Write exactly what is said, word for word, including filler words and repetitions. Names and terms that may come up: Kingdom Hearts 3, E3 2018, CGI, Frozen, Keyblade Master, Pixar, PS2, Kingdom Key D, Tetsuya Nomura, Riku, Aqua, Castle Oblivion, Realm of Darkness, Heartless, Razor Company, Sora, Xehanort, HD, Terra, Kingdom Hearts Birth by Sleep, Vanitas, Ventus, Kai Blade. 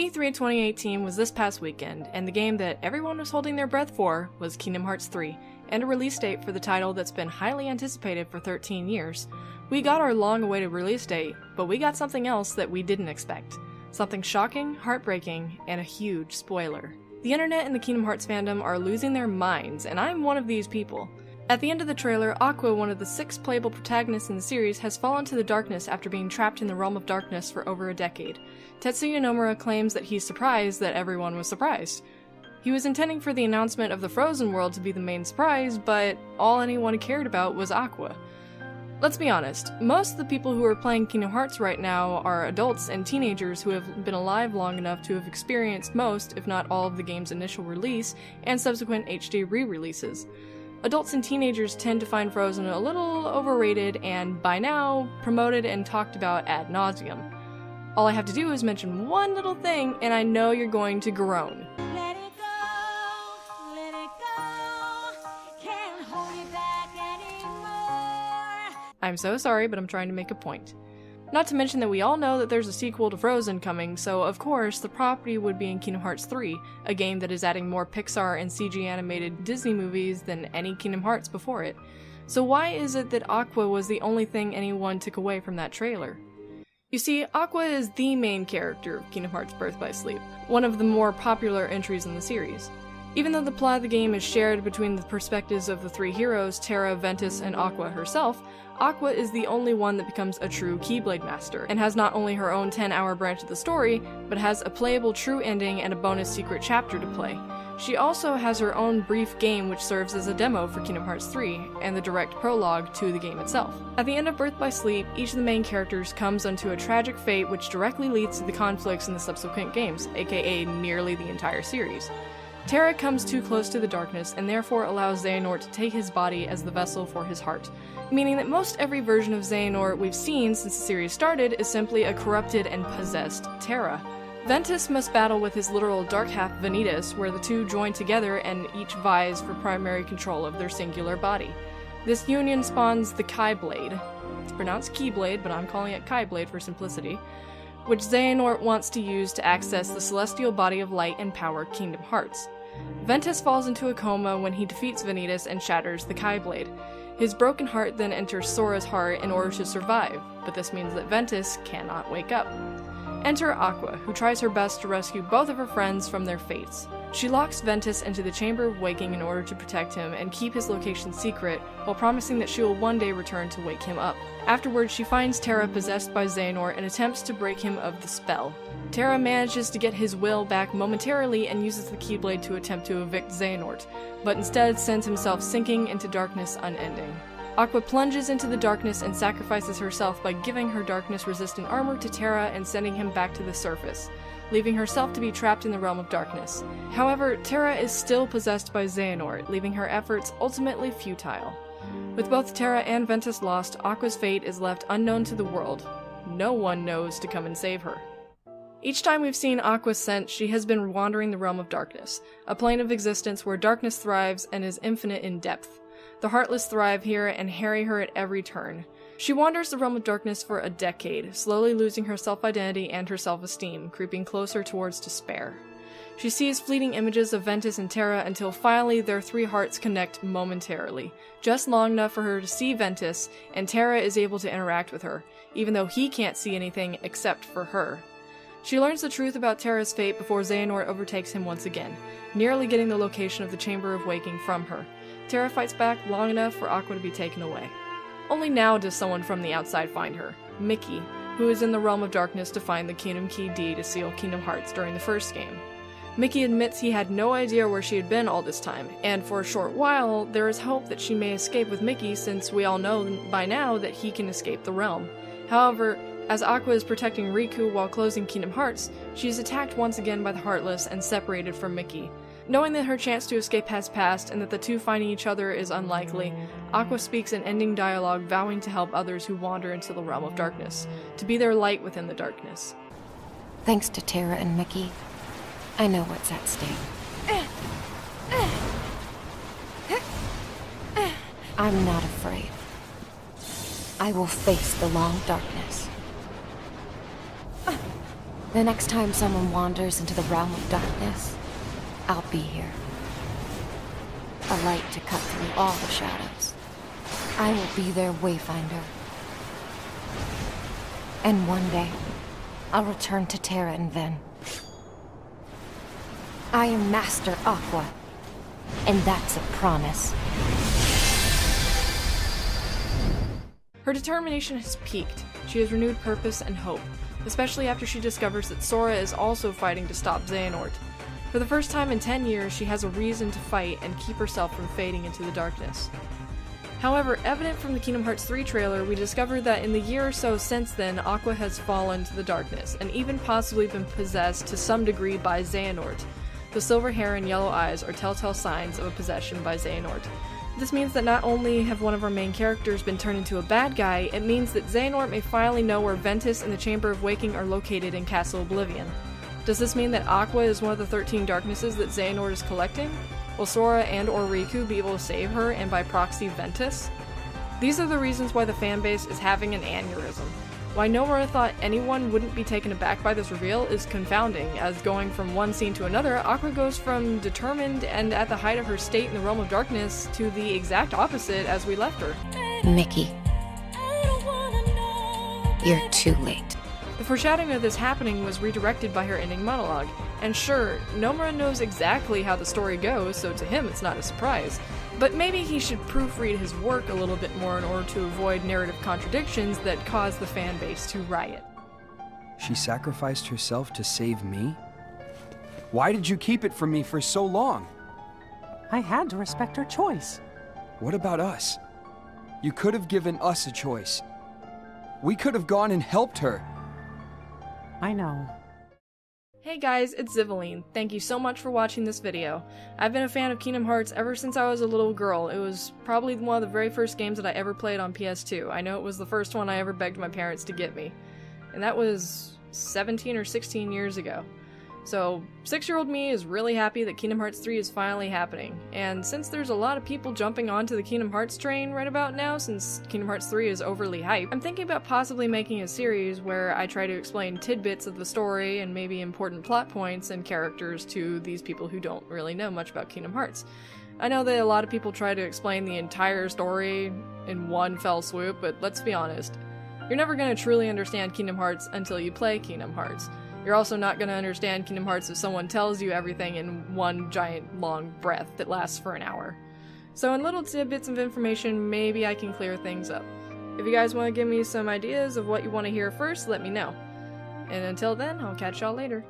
E three twenty eighteen was this past weekend, and the game that everyone was holding their breath for was Kingdom Hearts three, and a release date for the title that's been highly anticipated for thirteen years. We got our long-awaited release date, but we got something else that we didn't expect. Something shocking, heartbreaking, and a huge spoiler. The internet and the Kingdom Hearts fandom are losing their minds, and I'm one of these people. At the end of the trailer, Aqua, one of the six playable protagonists in the series, has fallen to the darkness after being trapped in the Realm of Darkness for over a decade. Tetsuya Nomura claims that he's surprised that everyone was surprised. He was intending for the announcement of the Frozen world to be the main surprise, but all anyone cared about was Aqua. Let's be honest, most of the people who are playing Kingdom Hearts right now are adults and teenagers who have been alive long enough to have experienced most, if not all, of the game's initial release and subsequent H D re-releases. Adults and teenagers tend to find Frozen a little overrated and, by now, promoted and talked about ad nauseum. All I have to do is mention one little thing and I know you're going to groan. Let it go, let it go, can't hold you back anymore. I'm so sorry, but I'm trying to make a point. Not to mention that we all know that there's a sequel to Frozen coming, so of course the property would be in Kingdom Hearts three, a game that is adding more Pixar and C G animated Disney movies than any Kingdom Hearts before it. So why is it that Aqua was the only thing anyone took away from that trailer? You see, Aqua is the main character of Kingdom Hearts Birth by Sleep, one of the more popular entries in the series. Even though the plot of the game is shared between the perspectives of the three heroes, Terra, Ventus, and Aqua herself, Aqua is the only one that becomes a true Keyblade Master, and has not only her own ten-hour branch of the story, but has a playable true ending and a bonus secret chapter to play. She also has her own brief game which serves as a demo for Kingdom Hearts three, and the direct prologue to the game itself. At the end of Birth by Sleep, each of the main characters comes unto a tragic fate which directly leads to the conflicts in the subsequent games, aka nearly the entire series. Terra comes too close to the darkness and therefore allows Xehanort to take his body as the vessel for his heart, meaning that most every version of Xehanort we've seen since the series started is simply a corrupted and possessed Terra. Ventus must battle with his literal dark half Vanitas, where the two join together and each vies for primary control of their singular body. This union spawns the Kai Blade. It's pronounced Keyblade, but I'm calling it Kai Blade for simplicity, which Xehanort wants to use to access the celestial body of light and power Kingdom Hearts. Ventus falls into a coma when he defeats Vanitas and shatters the Kai Blade. His broken heart then enters Sora's heart in order to survive, but this means that Ventus cannot wake up. Enter Aqua, who tries her best to rescue both of her friends from their fates. She locks Ventus into the Chamber of Waking in order to protect him and keep his location secret, while promising that she will one day return to wake him up. Afterwards, she finds Terra possessed by Xehanort and attempts to break him of the spell. Terra manages to get his will back momentarily and uses the Keyblade to attempt to evict Xehanort, but instead sends himself sinking into darkness unending. Aqua plunges into the darkness and sacrifices herself by giving her darkness-resistant armor to Terra and sending him back to the surface, leaving herself to be trapped in the Realm of Darkness. However, Terra is still possessed by Xehanort, leaving her efforts ultimately futile. With both Terra and Ventus lost, Aqua's fate is left unknown to the world. No one knows to come and save her. Each time we've seen Aqua sent, she has been wandering the Realm of Darkness, a plane of existence where darkness thrives and is infinite in depth. The Heartless thrive here and harry her at every turn. She wanders the Realm of Darkness for a decade, slowly losing her self-identity and her self-esteem, creeping closer towards despair. She sees fleeting images of Ventus and Terra until finally their three hearts connect momentarily, just long enough for her to see Ventus, and Terra is able to interact with her, even though he can't see anything except for her. She learns the truth about Terra's fate before Xehanort overtakes him once again, nearly getting the location of the Chamber of Waking from her. Terra fights back long enough for Aqua to be taken away. Only now does someone from the outside find her, Mickey, who is in the Realm of Darkness to find the Kingdom Key D to seal Kingdom Hearts during the first game. Mickey admits he had no idea where she had been all this time, and for a short while, there is hope that she may escape with Mickey since we all know by now that he can escape the realm. However, as Aqua is protecting Riku while closing Kingdom Hearts, she is attacked once again by the Heartless and separated from Mickey. Knowing that her chance to escape has passed and that the two finding each other is unlikely, Aqua speaks an ending dialogue vowing to help others who wander into the Realm of Darkness, to be their light within the darkness. Thanks to Terra and Mickey, I know what's at stake. I'm not afraid. I will face the long darkness. The next time someone wanders into the Realm of Darkness, I'll be here. A light to cut through all the shadows. I will be their wayfinder. And one day, I'll return to Terra and Ven. I am Master Aqua, and that's a promise. Her determination has peaked. She has renewed purpose and hope, especially after she discovers that Sora is also fighting to stop Xehanort. For the first time in ten years, she has a reason to fight and keep herself from fading into the darkness. However, evident from the Kingdom Hearts three trailer, we discovered that in the year or so since then, Aqua has fallen to the darkness, and even possibly been possessed to some degree by Xehanort. The silver hair and yellow eyes are telltale signs of a possession by Xehanort. This means that not only have one of our main characters been turned into a bad guy, it means that Xehanort may finally know where Ventus and the Chamber of Waking are located in Castle Oblivion. Does this mean that Aqua is one of the thirteen darknesses that Xehanort is collecting? Will Sora and or Riku be able to save her, and by proxy Ventus? These are the reasons why the fanbase is having an aneurysm. Why Nomura thought anyone wouldn't be taken aback by this reveal is confounding, as going from one scene to another, Aqua goes from determined and at the height of her state in the Realm of Darkness to the exact opposite as we left her. Mickey, you're too late. The foreshadowing of this happening was redirected by her ending monologue. And sure, Nomura knows exactly how the story goes, so to him it's not a surprise. But maybe he should proofread his work a little bit more in order to avoid narrative contradictions that cause the fanbase to riot. She sacrificed herself to save me? Why did you keep it from me for so long? I had to respect her choice. What about us? You could have given us a choice. We could have gone and helped her. I know. Hey guys, it's Zivalene. Thank you so much for watching this video. I've been a fan of Kingdom Hearts ever since I was a little girl. It was probably one of the very first games that I ever played on P S two. I know it was the first one I ever begged my parents to get me. And that was seventeen or sixteen years ago. So six-year-old me is really happy that Kingdom Hearts three is finally happening. And since there's a lot of people jumping onto the Kingdom Hearts train right about now, since Kingdom Hearts three is overly hyped, I'm thinking about possibly making a series where I try to explain tidbits of the story and maybe important plot points and characters to these people who don't really know much about Kingdom Hearts. I know that a lot of people try to explain the entire story in one fell swoop, but let's be honest. You're never going to truly understand Kingdom Hearts until you play Kingdom Hearts. You're also not going to understand Kingdom Hearts if someone tells you everything in one giant long breath that lasts for an hour. So in little tidbits of information, maybe I can clear things up. If you guys want to give me some ideas of what you want to hear first, let me know. And until then, I'll catch y'all later.